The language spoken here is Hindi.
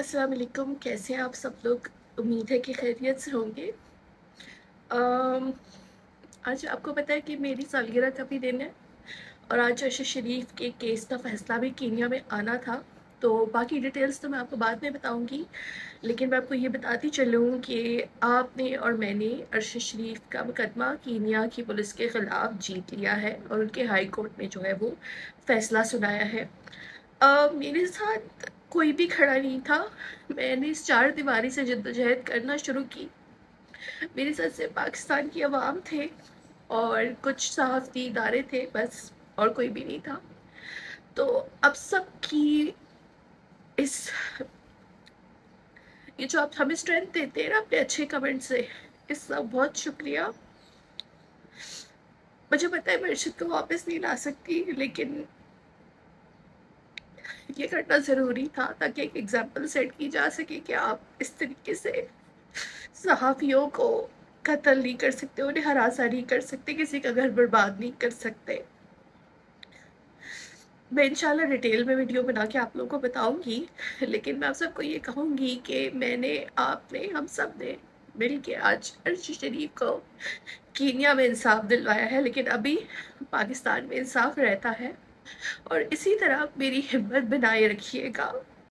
अस्सलाम वालेकुम, कैसे हैं आप सब लोग। उम्मीद है कि खैरियत से होंगे। आज आपको पता है कि मेरी सालगिरह का भी दिन है और आज अर्शद शरीफ के केस का फ़ैसला भी केन्या में आना था। तो बाकी डिटेल्स तो मैं आपको बाद में बताऊंगी, लेकिन मैं आपको ये बताती चलूँ कि आपने और मैंने अर्शद शरीफ का मुकदमा केन्या की पुलिस के ख़िलाफ़ जीत लिया है और उनके हाई कोर्ट ने जो है वो फ़ैसला सुनाया है। मेरे साथ कोई भी खड़ा नहीं था। मैंने इस चार दीवारी से जद्दोजहद करना शुरू की। मेरे साथ से पाकिस्तान की आवाम थे और कुछ सहाफ़ती इदारे थे, बस, और कोई भी नहीं था। तो अब सब की ये जो आप हमें स्ट्रेंथ देते हैं ना अपने अच्छे कमेंट से, इस सब बहुत शुक्रिया। मुझे पता है मैं अर्शद को वापस नहीं ला सकती, लेकिन ये करना ज़रूरी था ताकि एक एग्ज़ाम्पल सेट की जा सके कि आप इस तरीके से सहाफ़ियों को कत्ल नहीं कर सकते, उन्हें हरासा नहीं कर सकते, किसी का घर बर्बाद नहीं कर सकते। मैं इंशाल्लाह डिटेल में वीडियो बना के आप लोगों को बताऊंगी, लेकिन मैं आप सबको ये कहूंगी कि मैंने, आपने, हम सब ने मिल के आज अर्शद शरीफ को केन्या में इंसाफ दिलवाया है, लेकिन अभी पाकिस्तान में इंसाफ रहता है। और इसी तरह मेरी हिम्मत बनाए रखिएगा।